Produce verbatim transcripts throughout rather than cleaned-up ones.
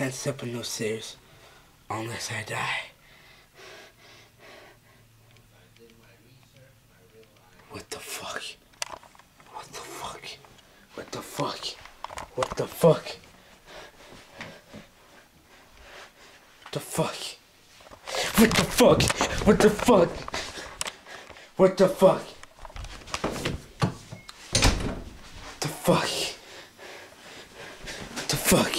can't step on no stairs unless I die. What the fuck? What the fuck? What the fuck? What the fuck? What the fuck? What the fuck? What the fuck? What the fuck? What the fuck? What the fuck? What the fuck?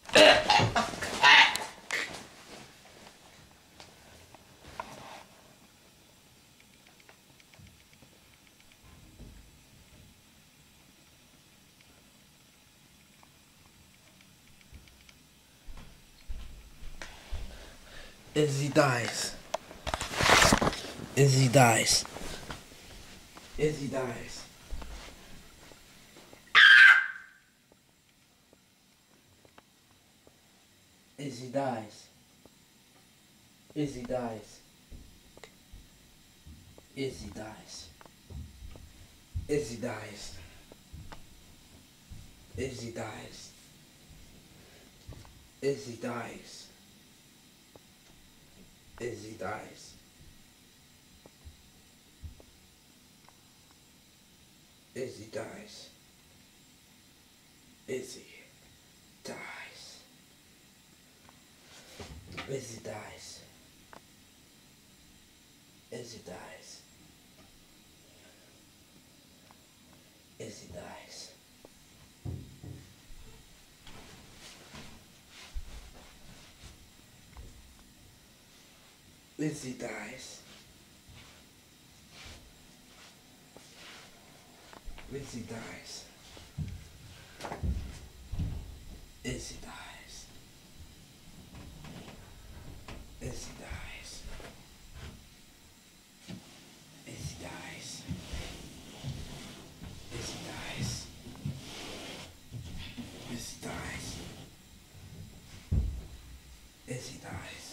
What the fuck? Izzy dies. Izzy dies. Izzy dies. Izzy dies. Izzy dies. Izzy dies. Izzy dies. Izzy dies. Izzy dies. Izzy dies. Izzy dies. Izzy dies. Izzy dies. Izzy dies. Izzy dies. Izzy dies. Izzy dies. Izzy dies. Izzy dies. Izzy dies. Izzy dies. Izzy dies. Izzy dies. Izzy dies. Izzy dies.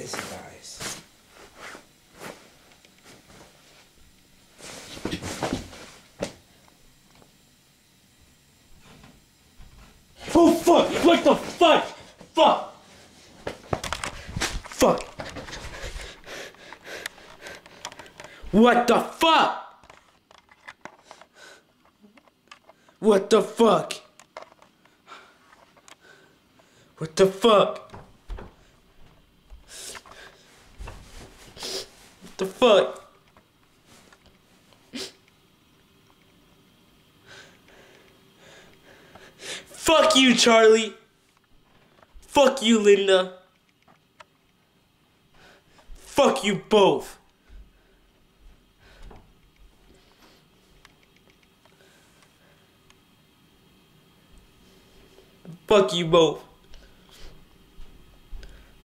Izzy dies. Oh fuck! What the fuck? Fuck! Fuck! What the fuck? What the fuck? What the fuck? What the fuck? Fuck you, Charlie. Fuck you, Linda. Fuck you both. Fuck you both.